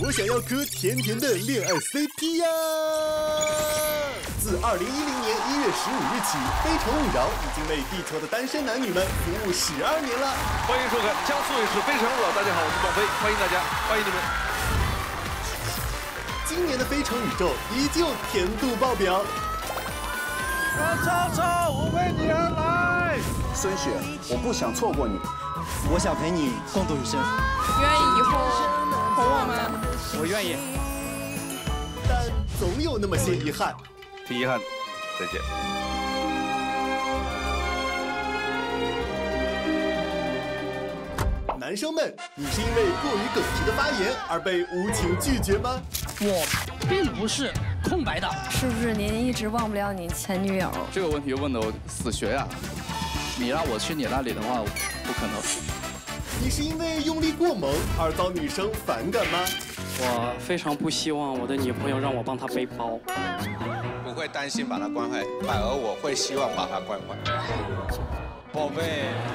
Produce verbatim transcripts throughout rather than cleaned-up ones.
我想要颗甜甜的恋爱 C P 呀、啊！自二零一零年一月十五日起，《非诚勿扰》已经为地球的单身男女们服务十二年了。欢迎收看江苏卫视《非诚勿扰》，大家好，我是孟非，欢迎大家，欢迎你们。今年的非诚宇宙依旧甜度爆表。高超超，我为你而来。孙雪，我不想错过你，我想陪你共度余生。愿意以后。 哄我吗？我愿意，但总有那么些遗憾。挺遗憾，再见。男生们，你是因为过于耿直的发言而被无情拒绝吗？我并不是空白的。是不是您一直忘不了你前女友？这个问题问的我死学呀、啊！你让我去你那里的话，不可能。 你是因为用力过猛而遭女生反感吗？我非常不希望我的女朋友让我帮她背包，不会担心把她惯坏，反而我会希望把她惯坏。宝贝，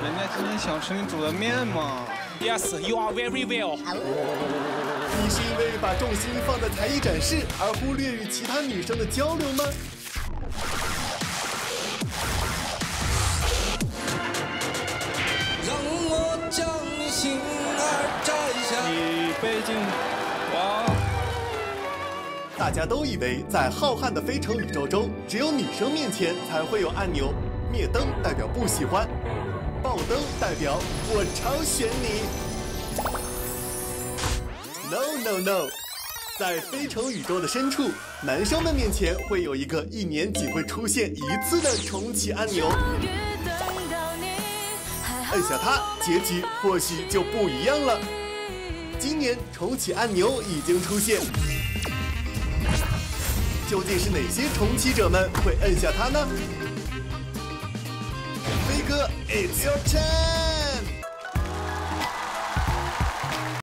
人家今天想吃你煮的面吗 ？Yes, you are very well。你是因为把重心放在才艺展示而忽略与其他女生的交流吗？ 北京，哇！大家都以为在浩瀚的非诚宇宙中，只有女生面前才会有按钮，灭灯代表不喜欢，爆灯代表我超选你。No no no， 在非诚宇宙的深处，男生们面前会有一个一年仅会出现一次的重启按钮，按下它，结局或许就不一样了。 今年重启按钮已经出现，究竟是哪些重启者们会摁下它呢？飞哥 ，It's your time。